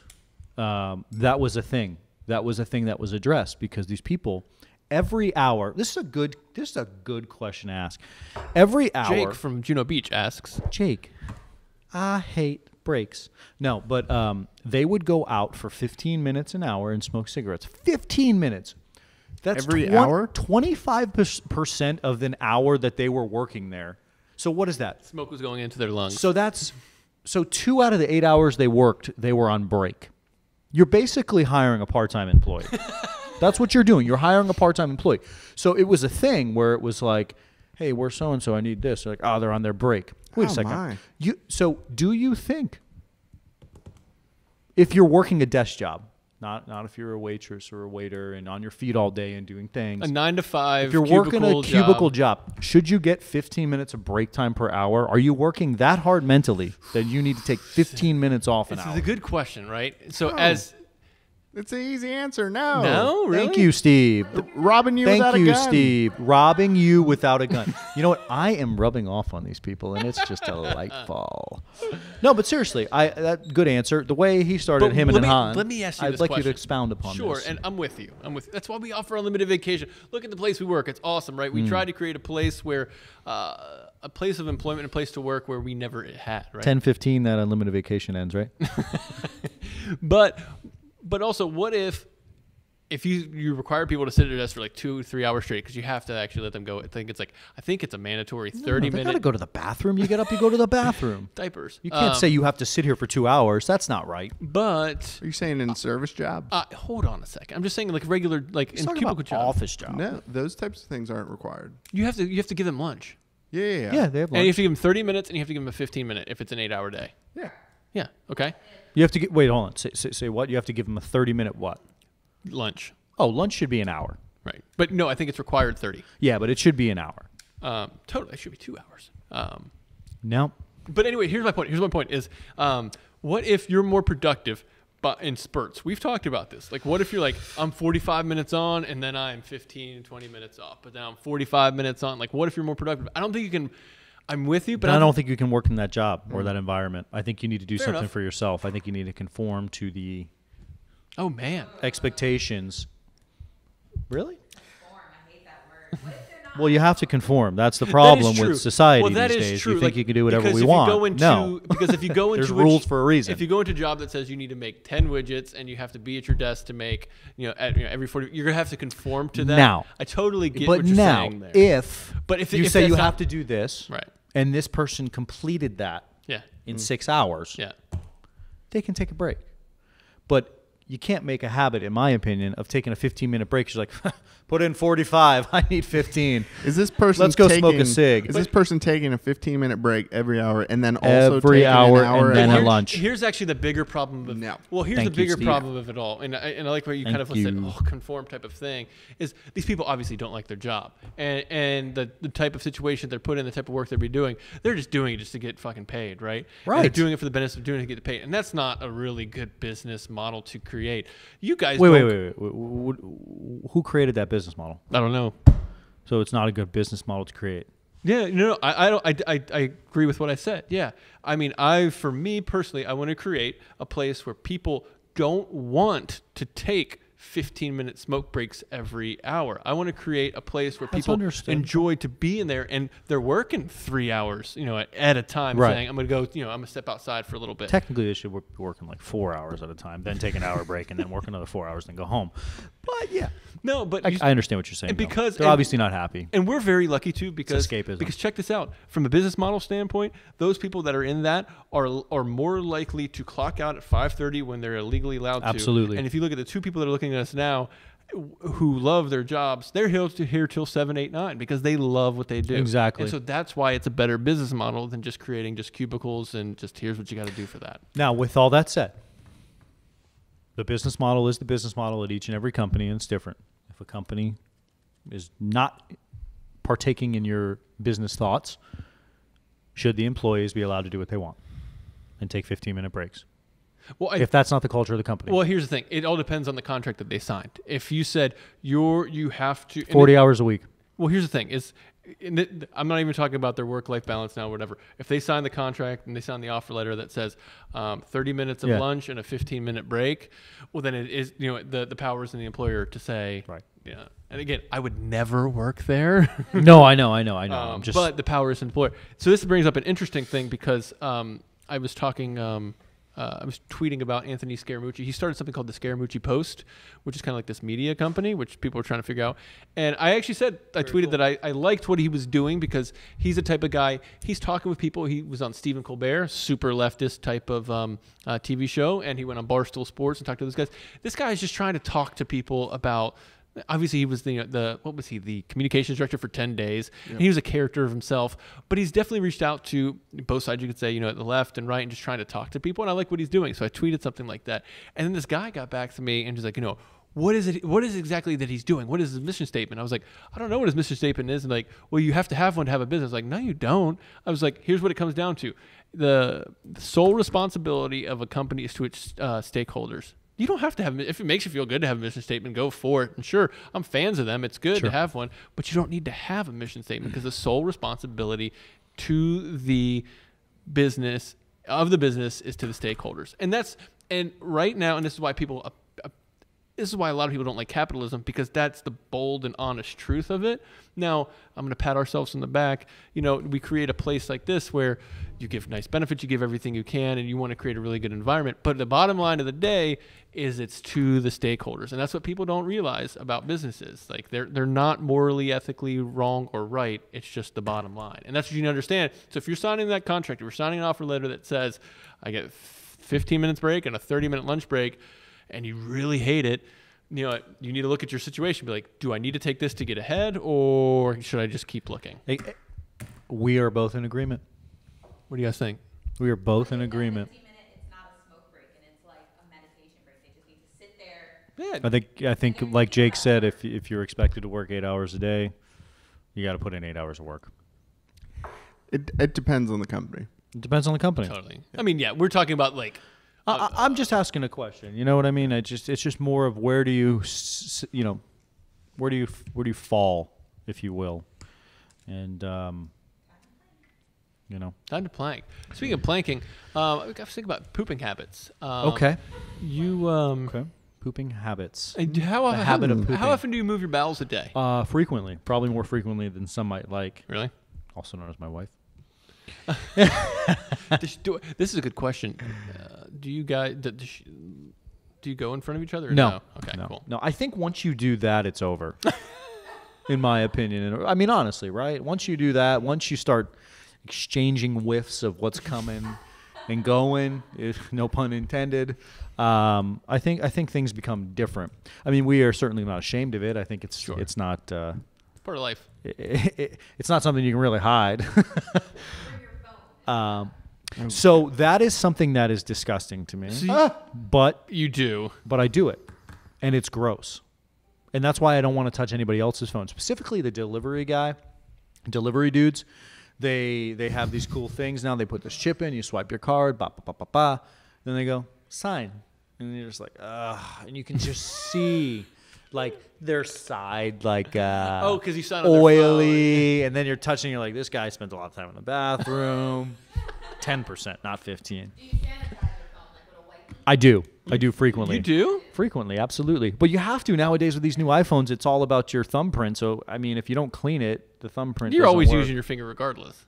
Um, that was a thing. That was a thing that was addressed because these people every hour. This is a good. This is a good question to ask. Every hour. Jake from Juneau Beach asks. Jake, I hate. breaks. No, but um, they would go out for fifteen minutes an hour and smoke cigarettes. fifteen minutes. That's every hour? twenty-five percent of an hour that they were working there. So what is that? Smoke was going into their lungs. So that's so two out of the eight hours they worked, they were on break. You're basically hiring a part-time employee. That's what you're doing. You're hiring a part-time employee. So it was a thing where it was like, hey, we're so-and-so, I need this. They're like, oh, they're on their break. Wait oh a second. My. You so do you think if you're working a desk job, not not if you're a waitress or a waiter and on your feet all day and doing things. A nine to five. If you're working a cubicle job. job, should you get fifteen minutes of break time per hour? Are you working that hard mentally that you need to take fifteen minutes off an this hour? This is a good question, right? So oh. as it's an easy answer. No. No, really? Thank you, Steve. Robbing you Thank without you, a gun. Thank you, Steve. Robbing you without a gun. You know what? I am rubbing off on these people, and it's just delightful. No, but seriously, I that good answer. The way he started, but him and me, Han. Let me ask you I'd this like question. you to expound upon sure, this. Sure, and I'm with you. I'm with. You. That's why we offer unlimited vacation. Look at the place we work. It's awesome, right? We mm. try to create a place where uh, a place of employment, a place to work where we never had. Right? ten fifteen, that unlimited vacation ends, right? but... But also, what if if you, you require people to sit at a desk for like two, three hours straight because you have to actually let them go? I think it's like I think it's a mandatory thirty no, no, minute. You gotta go to the bathroom. You get up, you go to the bathroom. Diapers. You can't um, say you have to sit here for two hours. That's not right. But are you saying in uh, service job? Uh, hold on a second. I'm just saying like regular like in cubicle job, office job. No, those types of things aren't required. You have to you have to give them lunch. Yeah, yeah, yeah. yeah they have lunch. And you have to give them thirty minutes, and you have to give them a fifteen minute if it's an eight hour day. Yeah. Yeah. Okay. You have to get, wait, hold on. Say, say, say what? You have to give them a thirty minute what? Lunch. Oh, lunch should be an hour. Right. But no, I think it's required thirty. Yeah, but it should be an hour. Um, totally. It should be two hours. Um, no. But anyway, here's my point. Here's my point is um, what if you're more productive but in spurts? We've talked about this. Like, what if you're like, I'm forty-five minutes on and then I'm fifteen, twenty minutes off, but then I'm forty-five minutes on. Like, what if you're more productive? I don't think you can... I'm with you, but, but I don't think you can work in that job or that environment. I think you need to do Fair something enough. for yourself. I think you need to conform to the oh man expectations. Really? Conform. I hate that word. What if they're not? Well, you have to conform. That's the problem that with society well, that these is days. True. You think like, you can do whatever we want. Go into, no, because if you go into there's which, rules for a reason. If you go into a job that says you need to make ten widgets and you have to be at your desk to make you know, at, you know every forty, you're gonna have to conform to that. Now, I totally get but what you're now, saying there. If but if you if say you not, have to do this, right? And this person completed that yeah. in mm. six hours, yeah. they can take a break. But you can't make a habit, in my opinion, of taking a fifteen minute break. You're like, put in forty-five. I need fifteen. Is this person Let's go taking, smoke a cig. Is this person taking a fifteen minute break every hour and then also every taking hour, an hour and then and a lunch? Here's actually the bigger problem of no. Well, here's Thank the bigger you, problem of it all. And I, and I like where you Thank kind of said, oh, conform type of thing is these people obviously don't like their job and and the, the type of situation they're put in, the type of work they'd be doing. They're just doing it just to get fucking paid, right? Right. And they're doing it for the benefit of doing it to get paid, and that's not a really good business model to create. create. You guys wait, wait, wait, wait. Who created that business model? I don't know. So it's not a good business model to create. Yeah, no, no I, I don't. I, I, I agree with what I said. Yeah, I mean, I for me personally, I want to create a place where people don't want to take fifteen minute smoke breaks every hour. I want to create a place where people enjoy to be in there, and they're working three hours, you know, at, at a time. Right. Saying, I'm going to go, you know, I'm going to step outside for a little bit. Technically, they should be working like four hours at a time, then take an hour break, and then work another four hours, then go home. But yeah, no, but I, you, I understand what you're saying. And because they're and, obviously not happy, and we're very lucky too, because it's escapism. Because check this out, from a business model standpoint, those people that are in that are are more likely to clock out at five thirty when they're illegally allowed to. Absolutely. And if you look at the two people that are looking at us now who love their jobs, they're here till seven, eight, nine because they love what they do. Exactly. And so that's why it's a better business model than just creating just cubicles and just here's what you got to do for that. Now, with all that said, the business model is the business model at each and every company, and it's different. If a company is not partaking in your business thoughts, should the employees be allowed to do what they want and take fifteen minute breaks? Well, I, if that's not the culture of the company. Well, here's the thing. It all depends on the contract that they signed. If you said you're, you have to... forty it, hours a week. Well, here's the thing. It's, it, I'm not even talking about their work-life balance now or whatever. If they sign the contract and they sign the offer letter that says um, thirty minutes of yeah. lunch and a fifteen minute break, well, then it is, you know, the, the powers in the employer to say... Right. Yeah. And again, I would never work there. No, I know, I know, I know. Um, just... But the powers in the employer. So this brings up an interesting thing because um, I was talking... Um, Uh, I was tweeting about Anthony Scaramucci. He started something called the Scaramucci Post, which is kind of like this media company, which people are trying to figure out. And I actually said, I Very tweeted cool. that I, I liked what he was doing because he's the type of guy, he's talking with people. He was on Stephen Colbert, super leftist type of um, uh, T V show, and he went on Barstool Sports and talked to those guys. This guy is just trying to talk to people about... Obviously, he was the, the what was he, the communications director for ten days. Yep. And he was a character of himself, but he's definitely reached out to both sides, you could say, you know, at the left and right, and just trying to talk to people. And I like what he's doing. So I tweeted something like that. And then this guy got back to me and just like, you know, what is it? What is it exactly that he's doing? What is his mission statement? I was like, I don't know what his mission statement is. And like, well, you have to have one to have a business. Like, no, you don't. I was like, here's what it comes down to. The, the sole responsibility of a company is to its uh, stakeholders. You don't have to have, if it makes you feel good to have a mission statement, go for it. And sure, I'm fans of them. It's good sure. to have one, but you don't need to have a mission statement because the sole responsibility to the business, of the business, is to the stakeholders. And that's, and right now, and this is why people, uh, uh, this is why a lot of people don't like capitalism, because that's the bold and honest truth of it. Now, I'm going to pat ourselves on the back. You know, we create a place like this where you give nice benefits, you give everything you can, and you want to create a really good environment. But the bottom line of the day is it's to the stakeholders. And that's what people don't realize about businesses. Like, they're, they're not morally, ethically wrong or right. It's just the bottom line. And that's what you need to understand. So if you're signing that contract, if you're signing an offer letter that says, I get fifteen minutes break and a thirty minute lunch break, and you really hate it, you know, you need to look at your situation and be like, do I need to take this to get ahead, or should I just keep looking? Hey, we are both in agreement. What do you guys think? We are both in agreement. It's not a smoke break, and it's like a meditation break. They just need to sit there. I think, I think like Jake said, if, if you're expected to work eight hours a day, you got to put in eight hours of work. It, it depends on the company. It depends on the company. Totally. Yeah. I mean, yeah, we're talking about like... I, I'm just asking a question. You know what I mean? I just it's just more of where do you, you know, where do you where do you fall, if you will, and um, you know. Time to plank. Speaking of planking, um, I was thinking about pooping habits. Um, okay. You um, okay. Pooping habits. And how often? Habit of pooping. How often do you move your bowels a day? Uh, frequently. Probably more frequently than some might like. Really? Also known as my wife. This is a good question. Uh, do you guys do you go in front of each other? Or no. no. Okay. No. Cool. No. I think once you do that, it's over. In my opinion, I mean, honestly, right? Once you do that, once you start exchanging whiffs of what's coming and going, if no pun intended, um, I think I think things become different. I mean, we are certainly not ashamed of it. I think it's sure. it's not uh, it's part of life. It, it, it, it's not something you can really hide. Um, so that is something that is disgusting to me, so you, ah, but you do, but I do it, and it's gross. And that's why I don't want to touch anybody else's phone, specifically the delivery guy, delivery dudes. They, they have these cool things. Now they put this chip in, you swipe your card, ba, ba, ba, ba, ba. Then they go sign. And you're just like, ugh. And you can just see, like, their side, like, uh, oh, because you saw oily. And then you're touching, you're like, this guy spent a lot of time in the bathroom. ten percent, not fifteen. Do you sanitize your phone, like little white? I do. I do frequently. You do? Frequently, absolutely. But you have to nowadays with these new iPhones. It's all about your thumbprint. So, I mean, if you don't clean it, the thumbprint You're doesn't always work. Using your finger regardless.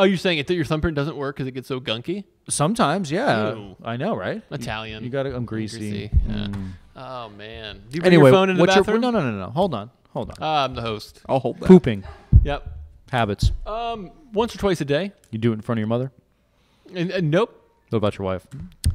Oh, you're saying it that your thumbprint doesn't work because it gets so gunky? Sometimes, yeah. Ew. I know, right? Italian. You, you got to, I'm greasy. greasy. Yeah. Mm. Oh, man. Do you bring anyway, your phone into the bathroom? Your, no, no, no, no. Hold on. Hold on. Uh, I'm the host. I'll hold that. Pooping. Yep. Habits. Um, Once or twice a day. You do it in front of your mother? And, and nope. What about your wife?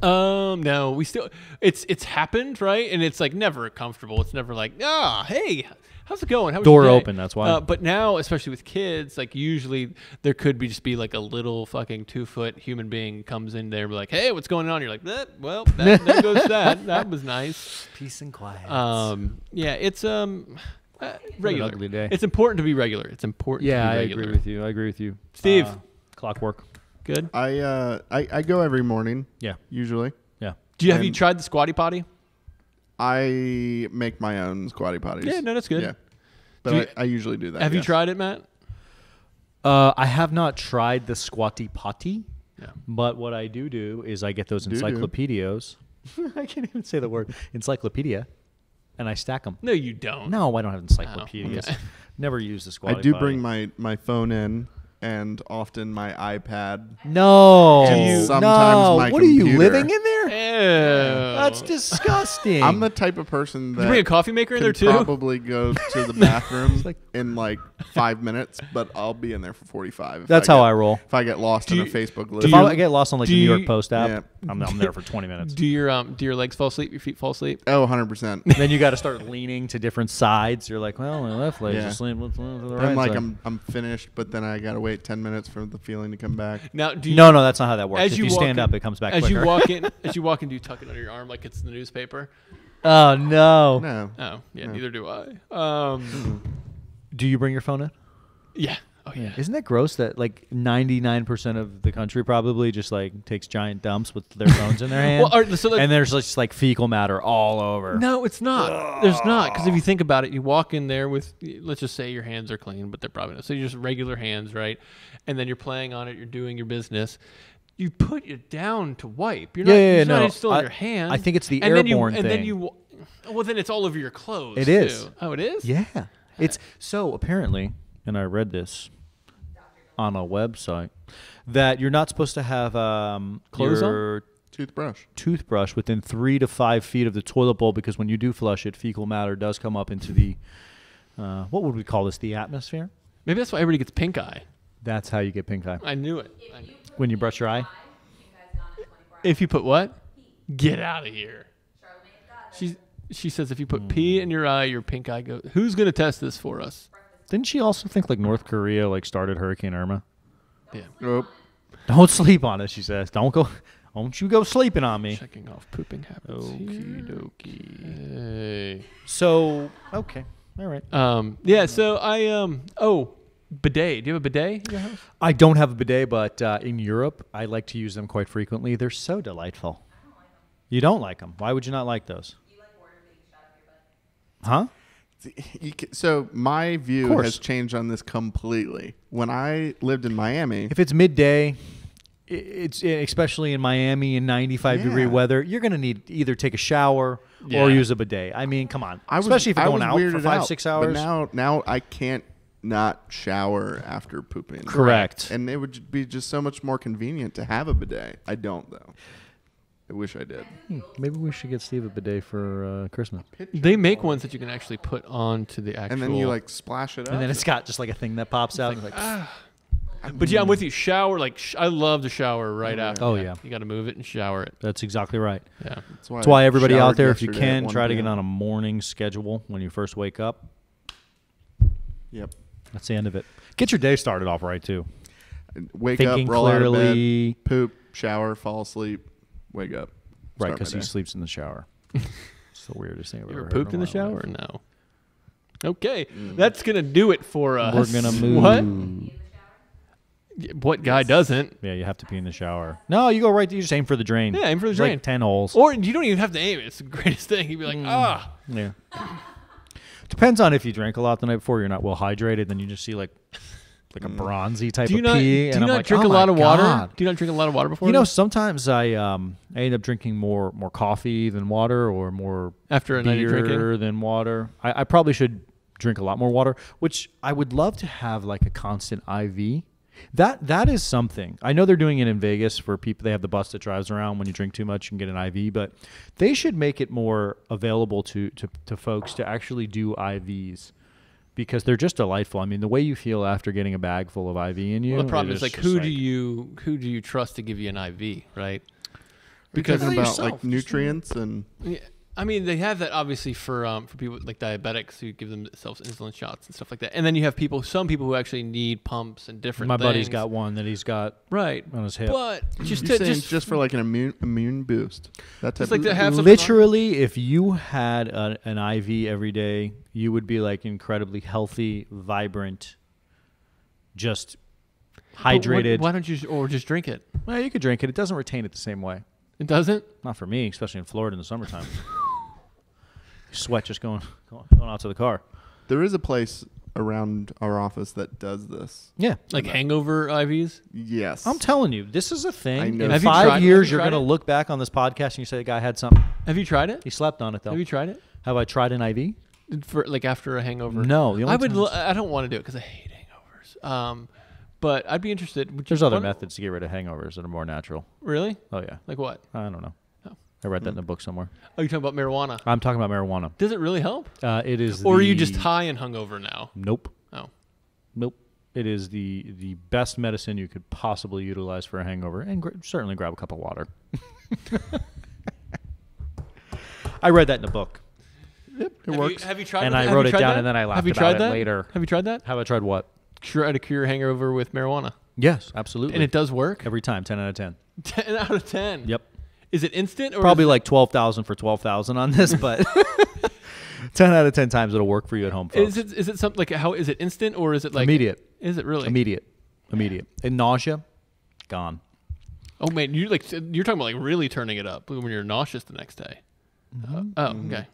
Um, no, we still, it's, it's happened, right? And it's like never comfortable. It's never like, ah, hey, how's it going? How was your day? Door open, that's why. Uh, but now, especially with kids, like usually there could be just be like a little fucking two foot human being comes in there and be like, hey, what's going on? You're like, that, well, that, there goes that. That was nice. Peace and quiet. Um, yeah, it's, um, uh, regular. What an ugly day. It's important to be regular. It's important yeah, to be regular. Yeah, I agree with you. I agree with you. Steve. Uh, clockwork. Good. I uh I, I go every morning. Yeah. Usually. Yeah. Do you have and you tried the squatty potty? I make my own squatty potties. Yeah, no, that's good. Yeah. But you, I, I usually do that. Have yes. you tried it, Matt? Uh I have not tried the squatty potty. Yeah. But what I do do is I get those do encyclopedias. Do. I can't even say the word. Encyclopedia. And I stack them. No, you don't. No, I don't have encyclopedias. Oh, okay. Never use the squatty potty. I do potty. bring my, my phone in. And often my iPad. No. And sometimes no. my computer. What are you, living in there? Ew. That's disgusting. I'm the type of person that. You bring a coffee maker in there too? Probably go to the bathroom like, in like five minutes, but I'll be in there for forty-five. That's I how get, I roll. If I get lost do on you, a Facebook list. If I get lost on like the New York Post app, yeah. I'm, I'm there for twenty minutes. Do your um do your legs fall asleep? Your feet fall asleep? Oh, one hundred percent. Then you got to start leaning to different sides. You're like, well, my left leg's yeah. asleep. Let's lean to the right. Then like side. I'm I'm finished, but then I got to wait ten minutes for the feeling to come back. Now, do you, no, no, that's not how that works. As if you, you stand in, up, it comes back as quicker. You walk in, as you walk in, do you tuck it under your arm like it's the newspaper? Oh, no. No. Oh, yeah, no. Neither do I. Um, do you bring your phone in? Yeah. Oh, yeah. yeah. Isn't that gross that like ninety-nine percent of the country probably just like takes giant dumps with their phones in their hand? Well, are, so like, and there's just like fecal matter all over. No, it's not. Ugh. There's not. Because if you think about it, you walk in there with, let's just say your hands are clean, but they're probably not. So you're just regular hands, right? And then you're playing on it. You're doing your business. You put it down to wipe. You're yeah, not, yeah, yeah, no. not still I, in your hand. I think it's the and airborne then you, and thing. And then you, well, then it's all over your clothes. It is. Too. Oh, it is? Yeah. All it's right. So apparently... And I read this on a website that you're not supposed to have um, clothes your on? toothbrush toothbrush within three to five feet of the toilet bowl because when you do flush it, fecal matter does come up into the uh, what would we call this? The atmosphere. Maybe that's why everybody gets pink eye. That's how you get pink eye. I knew it. I knew. You when you brush your eye. If you put what? Pee. Get out of here. She she says if you put mm. pee in your eye, your pink eye goes. Who's gonna test this for us? Didn't she also think like North Korea like started Hurricane Irma? Yeah. Don't sleep, Don't sleep on it, she says. Don't go. Don't you go sleeping on me. Checking off pooping habits. Okie dokie. Hey. So okay, all right. Um, yeah. So I um. Oh, bidet. Do you have a bidet in your house? I don't have a bidet, but uh, in Europe, I like to use them quite frequently. They're so delightful. I don't like them. You don't like them? Why would you not like those? You like water being shot out of your butt. Huh? You can, so my view has changed on this completely. When I lived in Miami, if it's midday, it's especially in Miami in ninety-five yeah. degree weather, you're going to need either take a shower yeah. or use a bidet. I mean, come on. I was, especially if you're I going out for five, out, six hours. But now, now I can't not shower after pooping. Correct. And it would be just so much more convenient to have a bidet. I don't though. I wish I did. Hmm. Maybe we should get Steve a bidet for uh, Christmas. They make ones that you can actually put on to the actual... And then you like splash it up. And then it's got just like a thing that pops out. Like, like, ah. But yeah, I'm with you. Shower, like sh I love to shower right yeah. after. Oh, yeah. You got to move it and shower it. That's exactly right. Yeah. That's why, That's why everybody out there, if you can, try to get on a morning schedule when you first wake up. Yep. That's the end of it. Get your day started off right, too. Wake Thinking up, roll clearly, out of bed, poop, shower, fall asleep. Wake up. Right, because he sleeps in the shower. It's the weirdest thing I've ever heard. You ever pooped in the shower? Or no. Okay. Mm. That's going to do it for us. We're going to move. What? What guy yes. doesn't? Yeah, you have to pee in the shower. No, you go right. You just aim for the drain. Yeah, aim for the it's drain. Like ten holes. Or you don't even have to aim. It's the greatest thing. You'd be like, mm. ah. Yeah. Depends on if you drank a lot the night before. You're not well hydrated. Then you just see like, like a bronzy type do you of not, pee. Do and you I'm not like, drink oh a lot of water? God. Do you not drink a lot of water before? You know, sometimes I um I end up drinking more more coffee than water, or more after a night of drinking than water. I, I probably should drink a lot more water. Which I would love to have like a constant I V. That that is something. I know they're doing it in Vegas for people. They have the bus that drives around. When you drink too much, you can get an I V. But they should make it more available to to, to folks to actually do I Vs, because they're just delightful. I mean, the way you feel after getting a bag full of I V in you. Well, the problem is like who like, do you who do you trust to give you an I V, right? Because about yourself. Like nutrients and. Yeah. I mean, they have that obviously for um, for people like diabetics who give themselves insulin shots and stuff like that. And then you have people, some people who actually need pumps and different My things. buddy's got one that he's got right on his hip. But just to, just, just for like an immune immune boost. That type like to have literally, if you had a, an I V every day, you would be like incredibly healthy, vibrant, just hydrated. What, why don't you or just drink it? Well, you could drink it. It doesn't retain it the same way. It doesn't? Not for me, especially in Florida in the summertime. Sweat just going, going going out to the car. There is a place around our office that does this. Yeah, like yeah. hangover I Vs. Yes, I'm telling you, this is a thing. I know. In have five you years, you you're going to look back on this podcast and you say the guy had something. Have you tried it? He slept on it though. Have you tried it? Have I tried an I V? For like after a hangover? No, the only I would. L I don't want to do it because I hate hangovers. Um, but I'd be interested. Would There's other methods to get rid of hangovers that are more natural. Really? Oh yeah. Like what? I don't know. I read that mm. in a book somewhere. Oh, you're talking about marijuana? I'm talking about marijuana. Does it really help? Uh, it is. Or the... are you just high and hungover now? Nope. Oh. Nope. It is the the best medicine you could possibly utilize for a hangover, and gra certainly grab a cup of water. I read that in a book. Yep, it have works. You, have you tried And that? I have wrote it down that? and then I laughed have you about tried it that? later. Have you tried that? Have I tried what? Try to cure your hangover with marijuana. Yes, absolutely. And it does work? Every time, ten out of ten. ten out of ten? Yep. Is it instant? Or Probably like twelve thousand for twelve thousand on this, but ten out of ten times it'll work for you at home, folks. Is it, is it something like, how is it instant or is it like? Immediate. Is it really? Immediate. Immediate. Yeah. And nausea, gone. Oh man, you like, you're talking about like really turning it up when you're nauseous the next day. Mm-hmm. uh, oh, okay.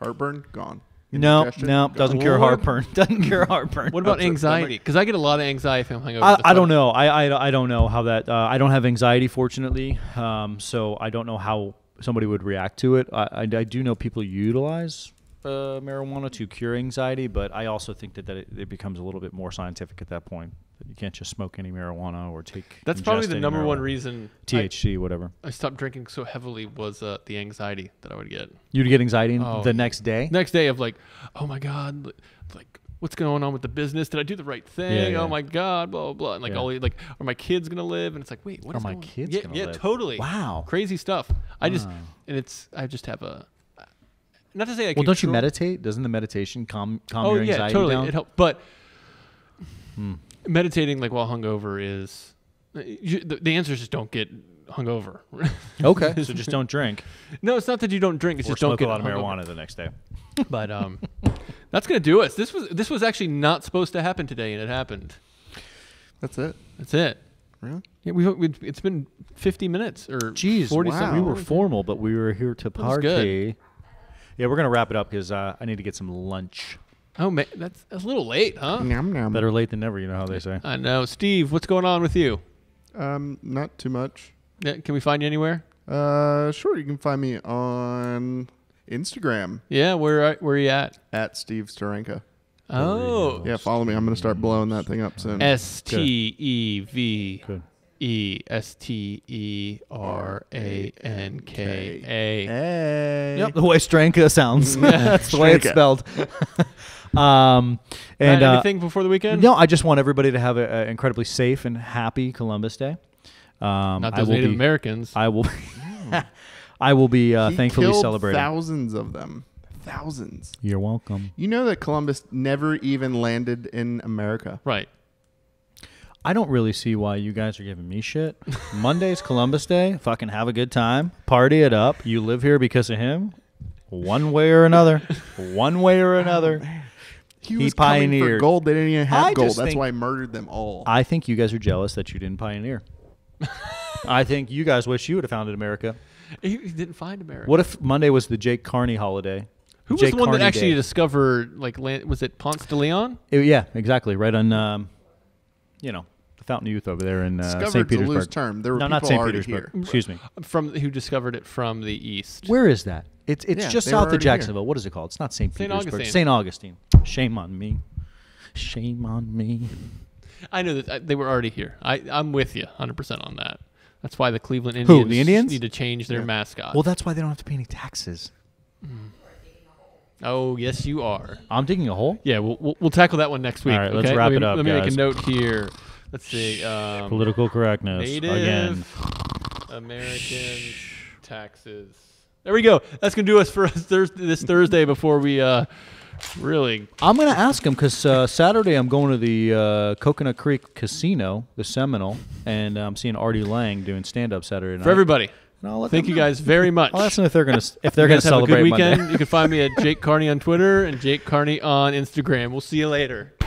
Heartburn, gone. No, no, gone. doesn't cure heartburn. Doesn't cure heartburn. What about anxiety? Because I get a lot of anxiety if I'm hungover. I, I don't know. I, I I don't know how that. Uh, I don't have anxiety, fortunately. Um, so I don't know how somebody would react to it. I I, I do know people utilize uh, marijuana to cure anxiety, but I also think that that it, it becomes a little bit more scientific at that point. You can't just smoke any marijuana or take. That's probably the number marijuana. one reason. T H C, I, whatever. I stopped drinking so heavily was uh, the anxiety that I would get. You'd get anxiety oh. the next day? Next day of like, oh my God, like what's going on with the business? Did I do the right thing? Yeah, yeah. Oh my God, blah, blah, blah. And like, yeah. all, like, are my kids going to live? And it's like, wait, what are is my going kids yeah, going to yeah, live? Yeah, totally. Wow. Crazy stuff. I wow. just, and it's, I just have a. Not to say I Well, don't you meditate? Doesn't the meditation calm, calm oh, your anxiety yeah, totally. down? It helped, but. Hmm. Meditating like while hungover is you, the, the answer is just don't get hungover. Okay, so just don't drink. No, it's not that you don't drink. It's or just don't get a lot of marijuana the next day. But um, that's gonna do us. This was this was actually not supposed to happen today, and it happened. That's it. That's it. Really? Yeah, we've, we've it's been fifty minutes or jeez, wow. We were formal, but we were here to party. Yeah, we're gonna wrap it up because uh, I need to get some lunch. Oh, man, that's a little late, huh? Nom, nom. Better late than never, you know how they say. I know. Steve, what's going on with you? Um, not too much. Yeah, can we find you anywhere? Uh, sure. You can find me on Instagram. Yeah, where where are you at? At Steve Sterenka. Oh. Yeah, follow me. I'm going to start blowing that thing up soon. S T E V E S T E R A N K A. Yep, the way Stranka sounds. That's the way it's spelled. Um, and uh, anything before the weekend? No, I just want everybody to have an incredibly safe and happy Columbus Day. Um, Not those Native be, Americans. I will. I will be uh, thankfully celebrating. Thousands of them. Thousands. You're welcome. You know that Columbus never even landed in America, right? I don't really see why you guys are giving me shit. Monday's Columbus Day. Fucking have a good time. Party it up. You live here because of him. One way or another. One way or another. He, was he pioneered coming for gold. They didn't even have I gold. That's think, why I murdered them all. I think you guys are jealous that you didn't pioneer. I think you guys wish you would have founded America. He didn't find America. What if Monday was the Jake Carney holiday? Who Jake was the one Carney that actually day? discovered? Like, was it Ponce de Leon? It, yeah, exactly. Right on, um, you know, the Fountain of Youth over there in uh, Saint Petersburg. A loose term. There were no, not Saint Petersburg. Here. Excuse me. From who discovered it from the east? Where is that? It's it's yeah, just south of Jacksonville. Here. What is it called? It's not Saint Petersburg. Saint Augustine. Augustine. Shame on me. Shame on me. I know that they were already here. I, I'm with you one hundred percent on that. That's why the Cleveland Indians, Who, the Indians? need to change their yeah. mascot. Well, that's why they don't have to pay any taxes. Mm. Oh, yes, you are. I'm digging a hole? Yeah, we'll, we'll, we'll tackle that one next week. All right, okay? let's wrap let me, it up, Let me guys. make a note here. Let's see. Um, Political correctness. Native again. American taxes. There we go. That's going to do us for us thurs this Thursday before we... Uh, Really, I'm gonna ask him because uh, Saturday I'm going to the uh, Coconut Creek Casino, the Seminole, and I'm um, seeing Artie Lang doing stand-up Saturday night for everybody. And I'll let Thank you know. guys very much. I'll ask them if they're gonna if they're gonna celebrate have a good weekend. Monday. You can find me at Jake Carney on Twitter and Jake Carney on Instagram. We'll see you later.